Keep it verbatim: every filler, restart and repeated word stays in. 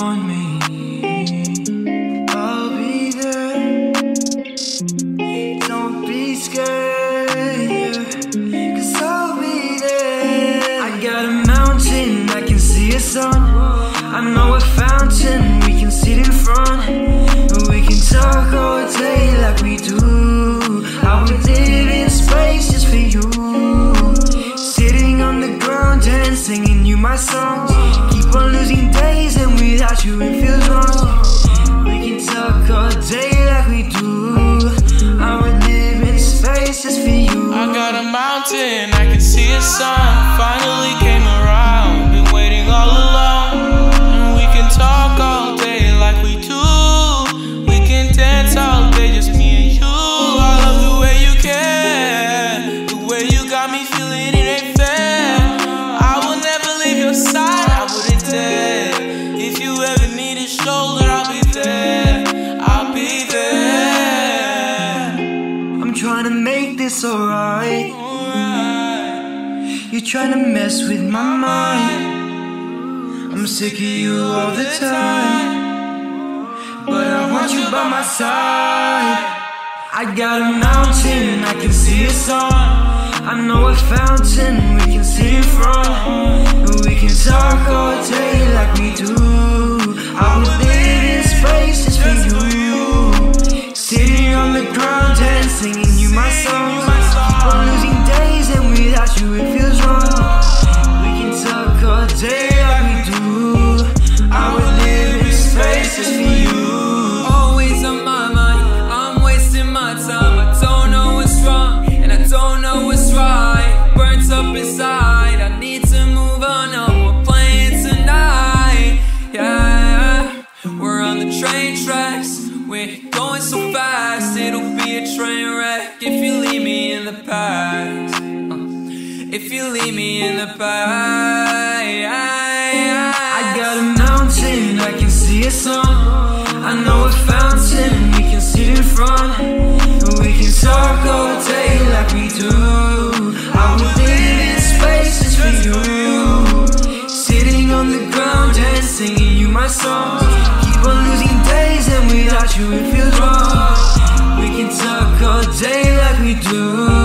want me, I'll be there. Don't be scared, cause I'll be there. I got a mountain, I can see a sun. I know a fountain, we can sit in front. We can talk all day like we do. I would live in space just for you. Sitting on the ground and singing you my songs. Keep on losing days and without you it feels wrong. We can talk all day like we do. I would live in space just for you. I got a mountain, I can see a sun. Finally came around, been waiting all along. And we can talk all day like we do. We can dance all day, just me and you. I love the way you care, the way you got me feeling, it ain't fair. I will never leave your side, I wouldn't dare. If you ever need a shoulder, I'll be there, I'll be there. I'm trying to make this alright, you're trying to mess with my mind. I'm sick of you all the time, but I want you by my side. I got a mountain, I can see a sun. I know a fountain, we can sit in front. We can talk all day like we do. I would live in space just for you. Sitting on the ground and singing you my songs. Keep on losing days and without you it feels wrong. We can talk all day like we do. I would live in space just for you. Always on my mind, I'm wasting my time. I don't know what's wrong and I don't know what's right. Burnt up inside, I need to move on. Oh, we're playing tonight, yeah. We're on the train tracks, we're going so fast. It'll be a train wreck if you leave me in the past. If you leave me in the past. I got a mountain, I can see a sun. I know a fountain, we can sit in front. We can talk all day like we do. I would live in space just for you. Sitting on the ground and singing you my songs. Keep on losing days and without you it feels wrong. We can talk all day like we do.